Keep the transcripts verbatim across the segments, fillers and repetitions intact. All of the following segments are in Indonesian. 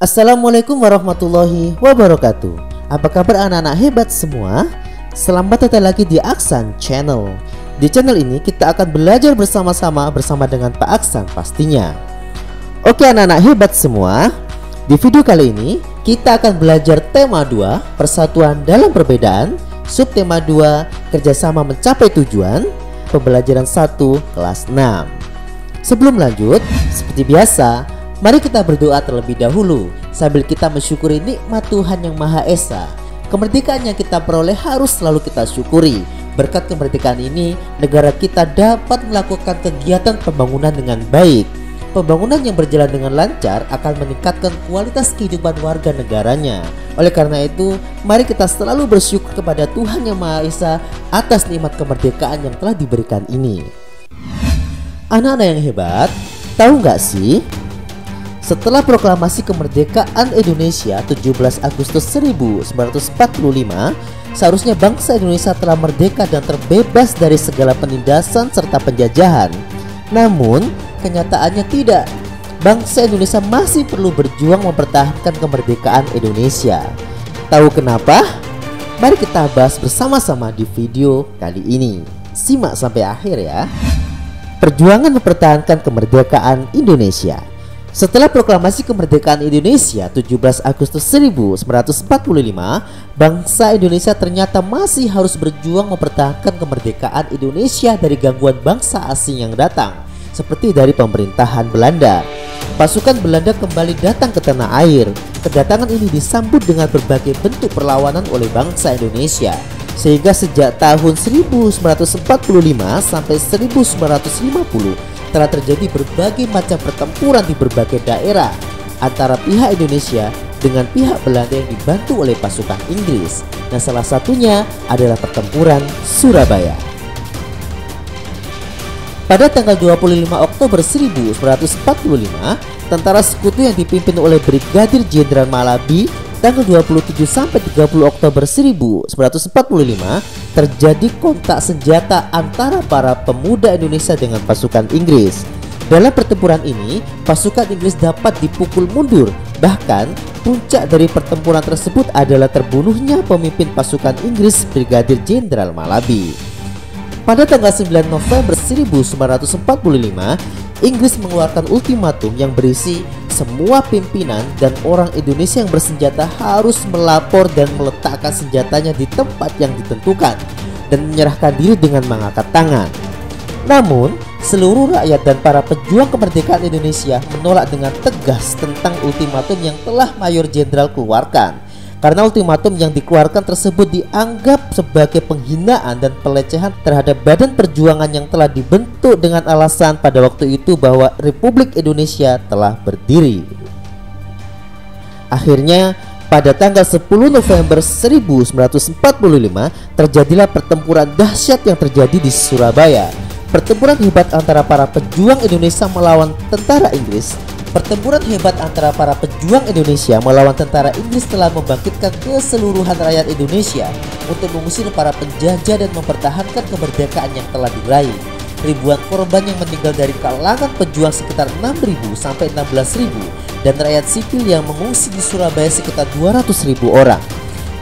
Assalamualaikum warahmatullahi wabarakatuh. Apa kabar anak-anak hebat semua? Selamat datang lagi di Aksan Channel. Di channel ini kita akan belajar bersama-sama bersama dengan Pak Aksan pastinya. Oke anak-anak hebat semua, di video kali ini kita akan belajar tema dua, persatuan dalam perbedaan, subtema dua, kerjasama mencapai tujuan, pembelajaran satu kelas enam. Sebelum lanjut, seperti biasa, mari kita berdoa terlebih dahulu sambil kita mensyukuri nikmat Tuhan yang Maha Esa. Kemerdekaan yang kita peroleh harus selalu kita syukuri. Berkat kemerdekaan ini, negara kita dapat melakukan kegiatan pembangunan dengan baik. Pembangunan yang berjalan dengan lancar akan meningkatkan kualitas kehidupan warga negaranya. Oleh karena itu, mari kita selalu bersyukur kepada Tuhan yang Maha Esa atas nikmat kemerdekaan yang telah diberikan ini. Anak-anak yang hebat, tahu nggak sih? Setelah proklamasi kemerdekaan Indonesia tujuh belas Agustus seribu sembilan ratus empat puluh lima, seharusnya bangsa Indonesia telah merdeka dan terbebas dari segala penindasan serta penjajahan. Namun, kenyataannya tidak. Bangsa Indonesia masih perlu berjuang mempertahankan kemerdekaan Indonesia. Tahu kenapa? Mari kita bahas bersama-sama di video kali ini. Simak sampai akhir ya. Perjuangan mempertahankan kemerdekaan Indonesia. Setelah proklamasi kemerdekaan Indonesia tujuh belas Agustus seribu sembilan ratus empat puluh lima, bangsa Indonesia ternyata masih harus berjuang mempertahankan kemerdekaan Indonesia dari gangguan bangsa asing yang datang, seperti dari pemerintahan Belanda. Pasukan Belanda kembali datang ke tanah air. Kedatangan ini disambut dengan berbagai bentuk perlawanan oleh bangsa Indonesia, sehingga sejak tahun seribu sembilan ratus empat puluh lima sampai seribu sembilan ratus lima puluh telah terjadi berbagai macam pertempuran di berbagai daerah antara pihak Indonesia dengan pihak Belanda yang dibantu oleh pasukan Inggris. Nah, salah satunya adalah Pertempuran Surabaya. Pada tanggal dua puluh lima Oktober seribu sembilan ratus empat puluh lima, tentara sekutu yang dipimpin oleh Brigadir Jenderal Mallaby, tanggal dua puluh tujuh sampai tiga puluh Oktober seribu sembilan ratus empat puluh lima terjadi kontak senjata antara para pemuda Indonesia dengan pasukan Inggris. Dalam pertempuran ini, pasukan Inggris dapat dipukul mundur. Bahkan, puncak dari pertempuran tersebut adalah terbunuhnya pemimpin pasukan Inggris, Brigadir Jenderal Mallaby. Pada tanggal sembilan November seribu sembilan ratus empat puluh lima, Inggris mengeluarkan ultimatum yang berisi semua pimpinan dan orang Indonesia yang bersenjata harus melapor dan meletakkan senjatanya di tempat yang ditentukan dan menyerahkan diri dengan mengangkat tangan. Namun, seluruh rakyat dan para pejuang kemerdekaan Indonesia menolak dengan tegas tentang ultimatum yang telah Mayor Jenderal keluarkan, karena ultimatum yang dikeluarkan tersebut dianggap sebagai penghinaan dan pelecehan terhadap badan perjuangan yang telah dibentuk dengan alasan pada waktu itu bahwa Republik Indonesia telah berdiri. Akhirnya, pada tanggal sepuluh November seribu sembilan ratus empat puluh lima terjadilah pertempuran dahsyat yang terjadi di Surabaya. Pertempuran hebat antara para pejuang Indonesia melawan tentara Inggris. Pertempuran hebat antara para pejuang Indonesia melawan tentara Inggris telah membangkitkan keseluruhan rakyat Indonesia untuk mengusir para penjajah dan mempertahankan kemerdekaan yang telah diraih. Ribuan korban yang meninggal dari kalangan pejuang sekitar enam ribu sampai enam belas ribu dan rakyat sipil yang mengungsi di Surabaya sekitar dua ratus ribu orang.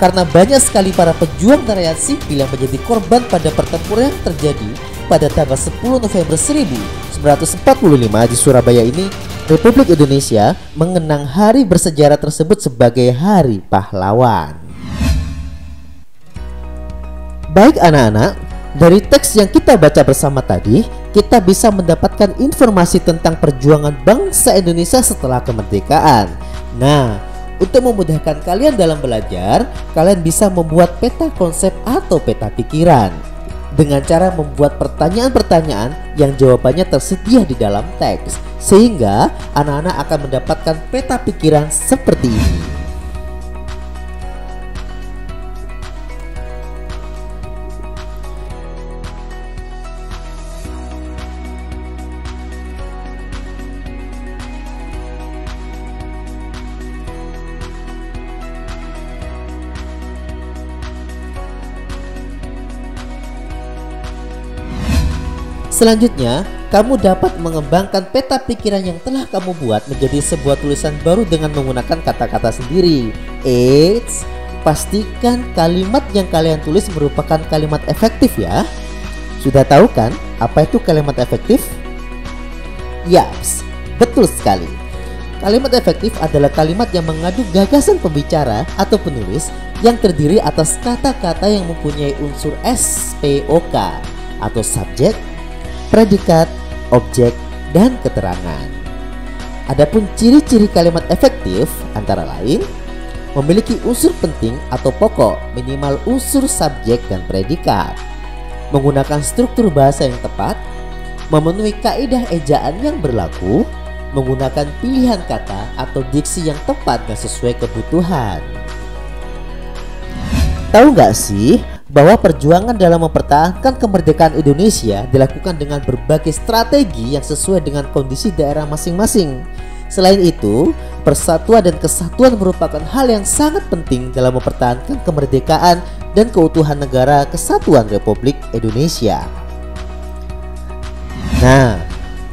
Karena banyak sekali para pejuang dan rakyat sipil yang menjadi korban pada pertempuran yang terjadi pada tanggal sepuluh November seribu sembilan ratus empat puluh lima di Surabaya ini, Republik Indonesia mengenang hari bersejarah tersebut sebagai Hari Pahlawan. Baik anak-anak, dari teks yang kita baca bersama tadi, kita bisa mendapatkan informasi tentang perjuangan bangsa Indonesia setelah kemerdekaan. Nah, untuk memudahkan kalian dalam belajar, kalian bisa membuat peta konsep atau peta pikiran dengan cara membuat pertanyaan-pertanyaan yang jawabannya tersedia di dalam teks, sehingga anak-anak akan mendapatkan peta pikiran seperti ini. Selanjutnya, kamu dapat mengembangkan peta pikiran yang telah kamu buat menjadi sebuah tulisan baru dengan menggunakan kata-kata sendiri. Eits, pastikan kalimat yang kalian tulis merupakan kalimat efektif ya. Sudah tahu kan apa itu kalimat efektif? Yaps, betul sekali. Kalimat efektif adalah kalimat yang mengadu gagasan pembicara atau penulis yang terdiri atas kata-kata yang mempunyai unsur S P O K atau subjek, predikat, objek, dan keterangan. Adapun ciri-ciri kalimat efektif antara lain memiliki unsur penting atau pokok, minimal unsur subjek dan predikat, menggunakan struktur bahasa yang tepat, memenuhi kaidah ejaan yang berlaku, menggunakan pilihan kata atau diksi yang tepat dan sesuai kebutuhan. Tahu nggak sih bahwa perjuangan dalam mempertahankan kemerdekaan Indonesia dilakukan dengan berbagai strategi yang sesuai dengan kondisi daerah masing-masing. Selain itu, persatuan dan kesatuan merupakan hal yang sangat penting dalam mempertahankan kemerdekaan dan keutuhan negara kesatuan Republik Indonesia. Nah,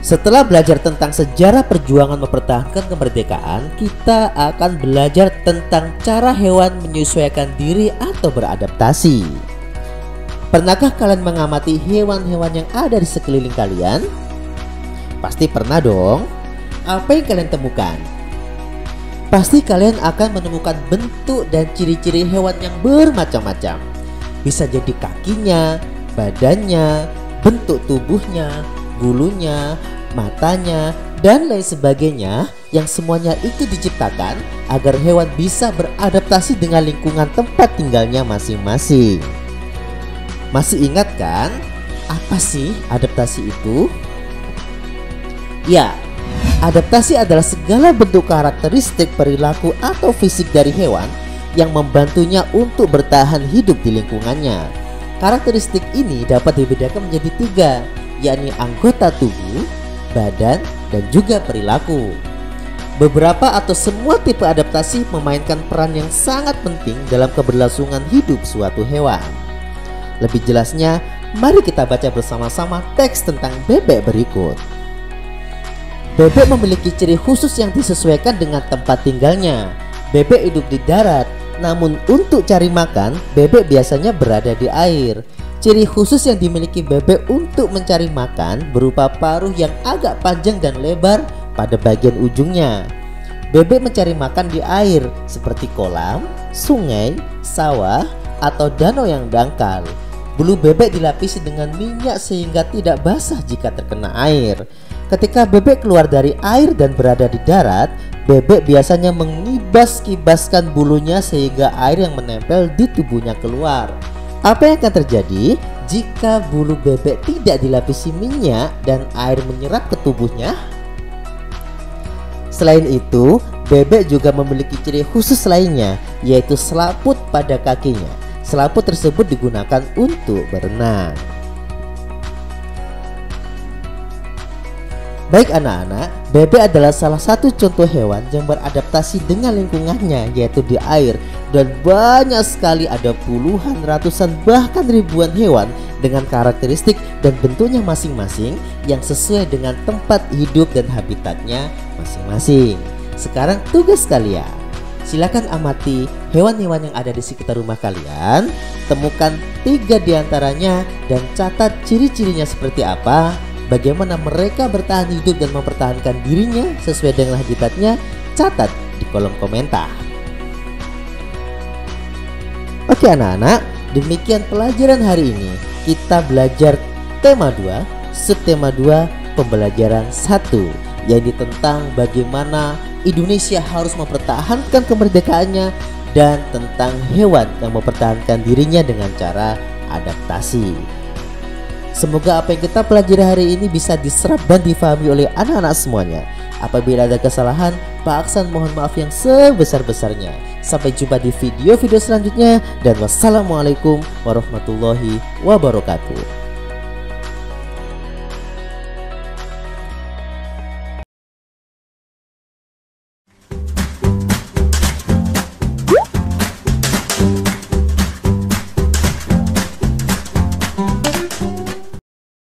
setelah belajar tentang sejarah perjuangan mempertahankan kemerdekaan, kita akan belajar tentang cara hewan menyesuaikan diri atau beradaptasi. Pernahkah kalian mengamati hewan-hewan yang ada di sekeliling kalian? Pasti pernah dong. Apa yang kalian temukan? Pasti kalian akan menemukan bentuk dan ciri-ciri hewan yang bermacam-macam. Bisa jadi kakinya, badannya, bentuk tubuhnya, bulunya, matanya, dan lain sebagainya, yang semuanya itu diciptakan agar hewan bisa beradaptasi dengan lingkungan tempat tinggalnya masing-masing. Masih ingat kan apa sih adaptasi itu? Ya, adaptasi adalah segala bentuk karakteristik, perilaku, atau fisik dari hewan yang membantunya untuk bertahan hidup di lingkungannya. Karakteristik ini dapat dibedakan menjadi tiga, yakni anggota tubuh, badan, dan juga perilaku. Beberapa atau semua tipe adaptasi memainkan peran yang sangat penting dalam keberlangsungan hidup suatu hewan. Lebih jelasnya, mari kita baca bersama-sama teks tentang bebek berikut. Bebek memiliki ciri khusus yang disesuaikan dengan tempat tinggalnya. Bebek hidup di darat, namun untuk cari makan, bebek biasanya berada di air. Ciri khusus yang dimiliki bebek untuk mencari makan berupa paruh yang agak panjang dan lebar pada bagian ujungnya. Bebek mencari makan di air seperti kolam, sungai, sawah, atau danau yang dangkal. Bulu bebek dilapisi dengan minyak sehingga tidak basah jika terkena air. Ketika bebek keluar dari air dan berada di darat, bebek biasanya mengibas-kibaskan bulunya sehingga air yang menempel di tubuhnya keluar. Apa yang akan terjadi jika bulu bebek tidak dilapisi minyak dan air menyerap ke tubuhnya? Selain itu, bebek juga memiliki ciri khusus lainnya, yaitu selaput pada kakinya. Selaput tersebut digunakan untuk berenang. Baik anak-anak, bebek adalah salah satu contoh hewan yang beradaptasi dengan lingkungannya, yaitu di air, dan banyak sekali ada puluhan, ratusan, bahkan ribuan hewan dengan karakteristik dan bentuknya masing-masing yang sesuai dengan tempat hidup dan habitatnya masing-masing. Sekarang tugas kalian, silakan amati hewan-hewan yang ada di sekitar rumah kalian, temukan tiga diantaranya dan catat ciri-cirinya seperti apa, bagaimana mereka bertahan hidup dan mempertahankan dirinya sesuai dengan habitatnya. Catat di kolom komentar. Oke anak-anak, demikian pelajaran hari ini. Kita belajar tema dua, subtema dua, pembelajaran satu, yaitu tentang bagaimana Indonesia harus mempertahankan kemerdekaannya dan tentang hewan yang mempertahankan dirinya dengan cara adaptasi. Semoga apa yang kita pelajari hari ini bisa diserap dan difahami oleh anak-anak semuanya. Apabila ada kesalahan, Pak Aksan mohon maaf yang sebesar-besarnya. Sampai jumpa di video-video selanjutnya dan wassalamualaikum warahmatullahi wabarakatuh.